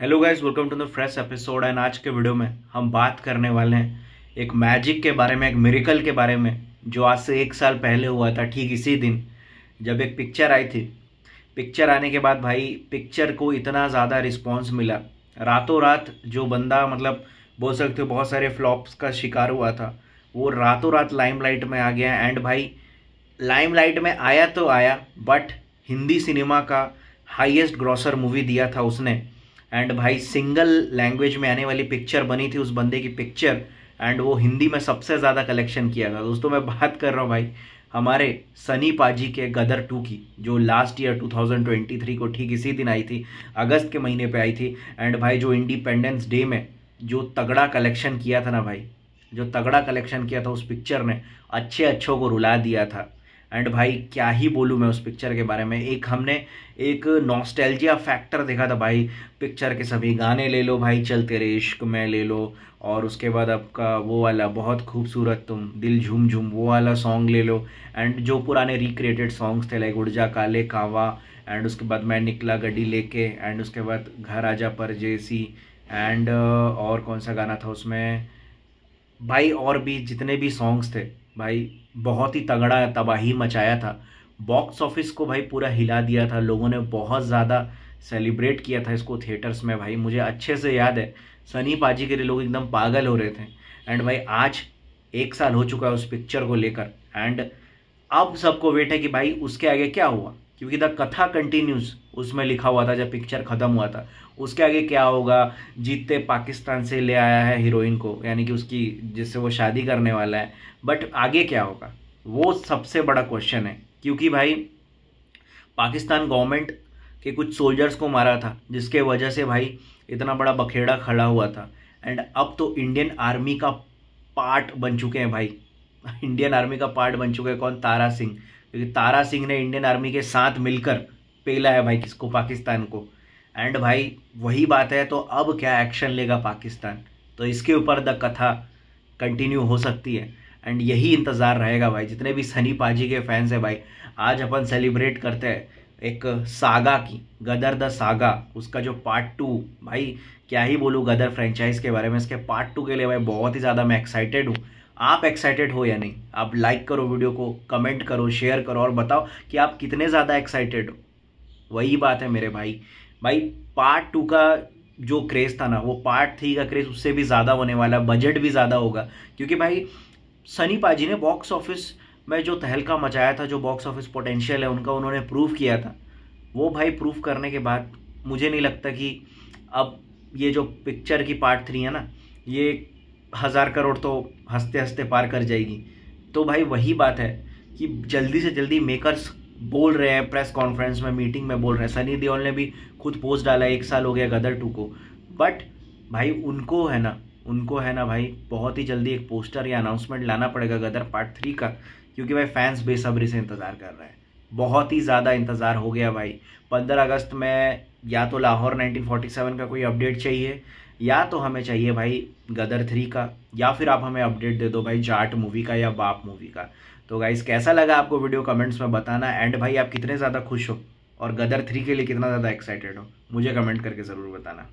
Hello guys, welcome to the fresh episode. And आज के video में हम बात करने वाले हैं एक मैजिक के बारे में, एक मिरेकल के बारे में, जो आज से 1 साल पहले हुआ था। ठीक इसी दिन जब एक पिक्चर आई थी। पिक्चर आने के बाद भाई पिक्चर को इतना ज़्यादा रिस्पॉन्स मिला, रातों रात जो बंदा मतलब बोल सकते हो बहुत सारे फ्लॉप्स का शिकार हुआ था, वो रातों रात लाइमलाइट में आ गया। एंड भाई लाइमलाइट में आया तो आया, बट हिंदी सिनेमा का हाईएस्ट ग्रॉसर मूवी दिया था उसने। एंड भाई सिंगल लैंग्वेज में आने वाली पिक्चर बनी थी उस बंदे की पिक्चर, एंड वो हिंदी में सबसे ज़्यादा कलेक्शन किया था। दोस्तों मैं बात कर रहा हूँ भाई हमारे सनी पाजी के गदर 2 की, जो लास्ट ईयर 2023 को ठीक इसी दिन आई थी, अगस्त के महीने पे आई थी। एंड भाई जो इंडिपेंडेंस डे में जो तगड़ा कलेक्शन किया था ना भाई, जो तगड़ा कलेक्शन किया था उस पिक्चर ने अच्छे अच्छों को रुला दिया था। एंड भाई क्या ही बोलूँ मैं उस पिक्चर के बारे में। एक हमने एक नॉस्टैल्जिया फैक्टर देखा था भाई, पिक्चर के सभी गाने ले लो भाई, चलते रे इश्क में ले लो, और उसके बाद आपका वो वाला बहुत खूबसूरत तुम, दिल झूम झूम, वो वाला सॉन्ग ले लो। एंड जो पुराने रिक्रिएटेड सॉन्ग्स थे लाइक उड़ जा काले कावा, एंड उसके बाद मैं निकला गड्डी लेके, एंड उसके बाद घर आजा पर जैसी, एंड और कौन सा गाना था उसमें भाई, और भी जितने भी सॉन्ग्स थे भाई, बहुत ही तगड़ा तबाही मचाया था। बॉक्स ऑफिस को भाई पूरा हिला दिया था, लोगों ने बहुत ज़्यादा सेलिब्रेट किया था इसको थिएटर्स में। भाई मुझे अच्छे से याद है सनी पाजी के लिए लोग एकदम पागल हो रहे थे। एंड भाई आज 1 साल हो चुका है उस पिक्चर को लेकर, एंड अब सबको वेट है कि भाई उसके आगे क्या हुआ, क्योंकि द कथा कंटिन्यूज़ उसमें लिखा हुआ था जब पिक्चर ख़त्म हुआ था। उसके आगे क्या होगा, जीतते पाकिस्तान से ले आया है हीरोइन को, यानी कि उसकी जिससे वो शादी करने वाला है, बट आगे क्या होगा वो सबसे बड़ा क्वेश्चन है। क्योंकि भाई पाकिस्तान गवर्नमेंट के कुछ सोल्जर्स को मारा था, जिसके वजह से भाई इतना बड़ा बखेड़ा खड़ा हुआ था। एंड अब तो इंडियन आर्मी का पार्ट बन चुके हैं भाई, इंडियन आर्मी का पार्ट बन चुके हैं कौन, तारा सिंह। क्योंकि तारा सिंह ने इंडियन आर्मी के साथ मिलकर पेला है भाई किसको, पाकिस्तान को। एंड भाई वही बात है, तो अब क्या एक्शन लेगा पाकिस्तान, तो इसके ऊपर द कथा कंटिन्यू हो सकती है। एंड यही इंतज़ार रहेगा भाई, जितने भी सनी पाजी के फैंस हैं भाई, आज अपन सेलिब्रेट करते हैं एक सागा की, गदर द सागा, उसका जो पार्ट 2। भाई क्या ही बोलूँ गदर फ्रेंचाइज के बारे में, इसके पार्ट 2 के लिए भाई बहुत ही ज़्यादा मैं एक्साइटेड हूँ। आप एक्साइटेड हो या नहीं, आप लाइक करो वीडियो को, कमेंट करो, शेयर करो, और बताओ कि आप कितने ज़्यादा एक्साइटेड हो। वही बात है मेरे भाई, भाई पार्ट 2 का जो क्रेज़ था ना, वो पार्ट 3 का क्रेज़ उससे भी ज़्यादा होने वाला, बजट भी ज़्यादा होगा। क्योंकि भाई सनी पाजी ने बॉक्स ऑफिस में जो तहलका मचाया था, जो बॉक्स ऑफिस पोटेंशियल है उनका उन्होंने प्रूव किया था, वो भाई प्रूव करने के बाद मुझे नहीं लगता कि अब ये जो पिक्चर की पार्ट 3 है ना, ये 1000 करोड़ तो हंसते हंसते पार कर जाएगी। तो भाई वही बात है कि जल्दी से जल्दी मेकर्स बोल रहे हैं, प्रेस कॉन्फ्रेंस में, मीटिंग में बोल रहे हैं। सनी देओल ने भी खुद पोस्ट डाला, 1 साल हो गया गदर 2 को, बट भाई उनको है ना भाई बहुत ही जल्दी एक पोस्टर या अनाउंसमेंट लाना पड़ेगा गदर पार्ट 3 का, क्योंकि भाई फैंस बेसब्री से इंतज़ार कर रहे हैं। बहुत ही ज़्यादा इंतज़ार हो गया भाई। 15 अगस्त में या तो लाहौर 1947 का कोई अपडेट चाहिए, या तो हमें चाहिए भाई गदर 3 का, या फिर आप हमें अपडेट दे दो भाई जाट मूवी का या बाप मूवी का। तो गाइस कैसा लगा आपको वीडियो, कमेंट्स में बताना। एंड भाई आप कितने ज़्यादा खुश हो और गदर 3 के लिए कितना ज़्यादा एक्साइटेड हो, मुझे कमेंट करके ज़रूर बताना।